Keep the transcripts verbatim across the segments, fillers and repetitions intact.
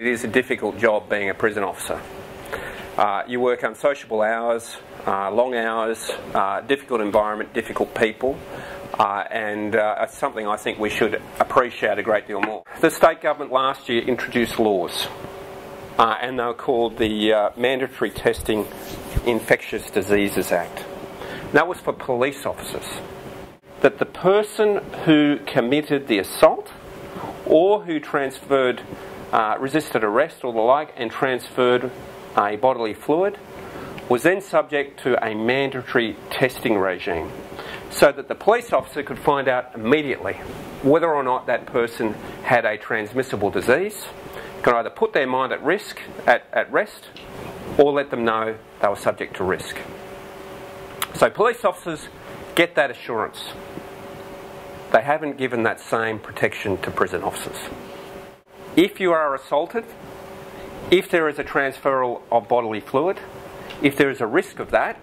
It is a difficult job being a prison officer. Uh, you work unsociable hours, uh, long hours, uh, difficult environment, difficult people, uh, and uh, it's something I think we should appreciate a great deal more. The state government last year introduced laws, uh, and they were called the uh, Mandatory Testing Infectious Diseases Act. That was for police officers, that the person who committed the assault or who transferred Uh, resisted arrest or the like and transferred a bodily fluid was then subject to a mandatory testing regime so that the police officer could find out immediately whether or not that person had a transmissible disease, could either put their mind at risk, at, at rest, or let them know they were subject to risk. So police officers get that assurance. They haven't given that same protection to prison officers. If you are assaulted, if there is a transferal of bodily fluid, if there is a risk of that,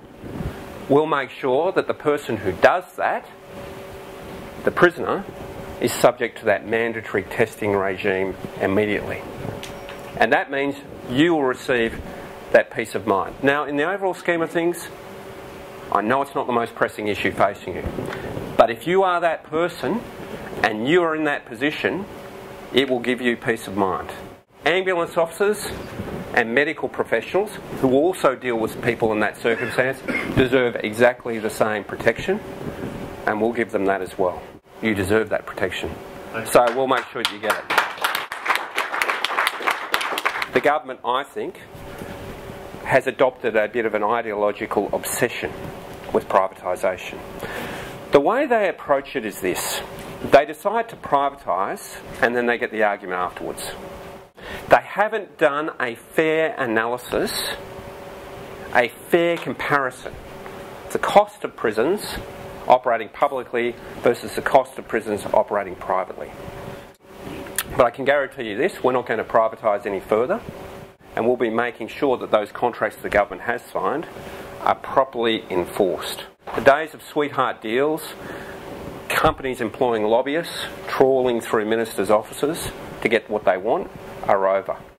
we'll make sure that the person who does that, the prisoner, is subject to that mandatory testing regime immediately. And that means you will receive that peace of mind. Now, in the overall scheme of things, I know it's not the most pressing issue facing you, but if you are that person and you are in that position, it will give you peace of mind. Ambulance officers and medical professionals who also deal with people in that circumstance deserve exactly the same protection, and we'll give them that as well. You deserve that protection. So we'll make sure that you get it. The government, I think, has adopted a bit of an ideological obsession with privatisation. The way they approach it is this. They decide to privatise and then they get the argument afterwards. They haven't done a fair analysis, a fair comparison. The cost of prisons operating publicly versus the cost of prisons operating privately. But I can guarantee you this, we're not going to privatise any further, and we'll be making sure that those contracts the government has signed are properly enforced. The days of sweetheart deals, companies employing lobbyists, trawling through ministers' offices to get what they want, are over.